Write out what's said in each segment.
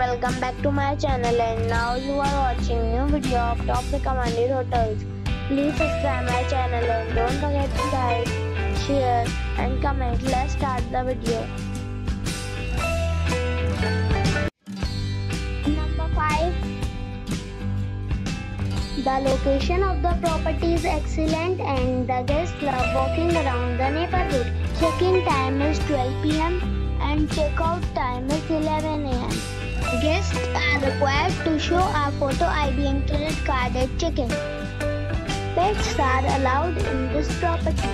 welcome back to my channel, and now you are watching new video of top recommended hotels. Please subscribe my channel and don't forget to like, share and comment. Let's start the video. Number 5. The location of the property is excellent and the guests love walking around the neighborhood. Check-in time is 12 p.m. and check-out time is 11 a.m. Guests are required to show a photo ID and credit card at check-in. Pets are allowed in this property.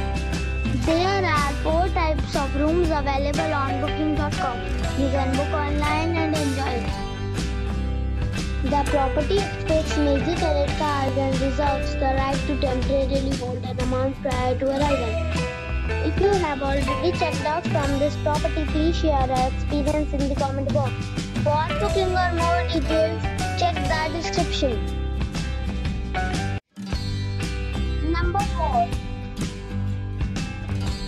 There are 4 types of rooms available on Booking.com. You can book online and enjoy it. The property expects major credit cards and reserves the right to temporarily hold an amount prior to arrival. If you have already checked out from this property, please share your experience in the comment box. For booking or more details, check the description. Number 4.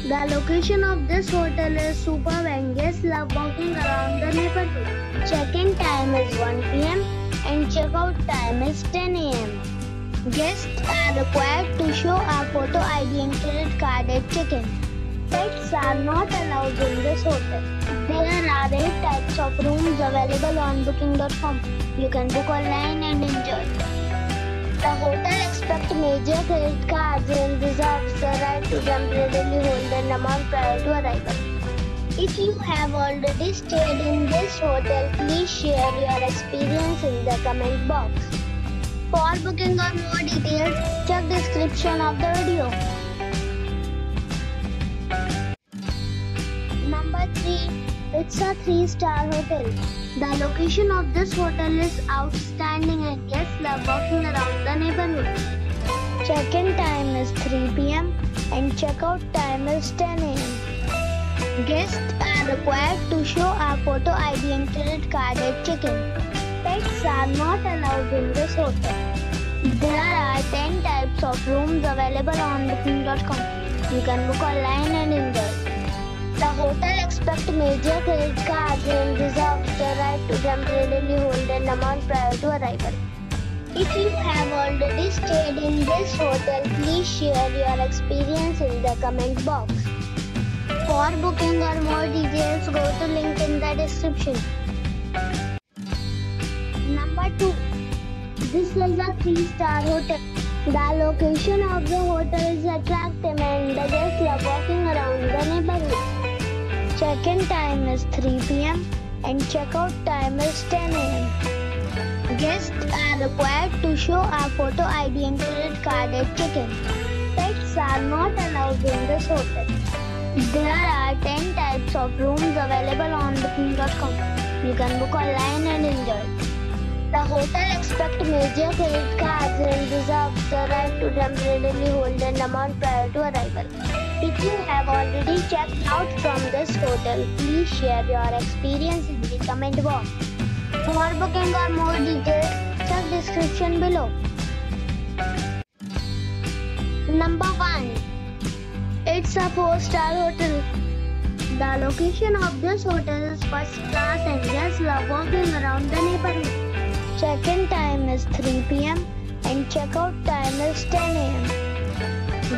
The location of this hotel is superb and guests love walking around the neighborhood. Check-in time is 1 p.m. and check-out time is 10 a.m. Guests are required to show a photo ID and credit card at check-in. Pets are not allowed in this hotel. There are 8 types of rooms available on Booking.com. You can book online and enjoy. The hotel accepts major credit cards and reserves the right to temporarily hold an amount prior to arrival. If you have already stayed in this hotel, please share your experience in the comment box. For booking or more details, check description of the video. Number 3. It's a 3-star hotel. The location of this hotel is outstanding and guests love walking around the neighborhood. Check-in time is 3 p.m. and check-out time is 10 a.m. Guests are required to show a photo ID and credit card at check-in. Pets are not allowed in this hotel. There are 10 types of rooms available on Booking.com. You can book online and enjoy. The hotel accepts major credit cards and reserves the right to temporarily hold an amount prior to arrival. If you have already stayed in this hotel, please share your experience in the comment box. For booking or more details, go to link in the description. Number 2. This is a 3-star hotel. The location of the hotel is attractive and the guests love walking around the neighborhood. Check-in time is 3 p.m. and check-out time is 10 a.m. Guests are required to show a photo ID and credit card at check-in. Pets are not allowed in this hotel. There are 10 types of rooms available on Booking.com. You can book online and enjoy. The hotel accepts major credit cards and reserves the right to temporarily hold an amount prior to arrival. If you have already checked out from this hotel, please share your experience in the comment box. For booking or more details, check description below. Number 1. It's a 4-star hotel. The location of this hotel is first class and guests love walking around the neighborhood. Check-in time is 3 p.m. and check-out time is 10 a.m.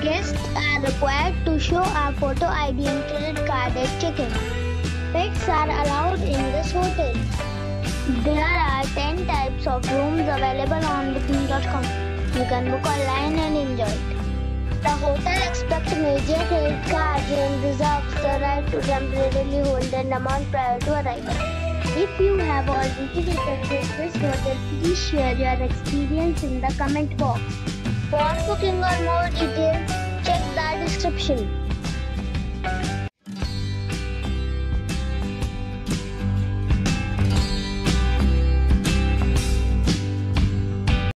Guests are required to show a photo ID and credit card at check-in. Pets are allowed in this hotel. There are 10 types of rooms available on Booking.com. You can book online and enjoy it. The hotel accepts major credit cards and reserves the right to temporarily hold an amount prior to arrival. If you have already visited this hotel, please share your experience in the comment box. For booking or more details, check the description.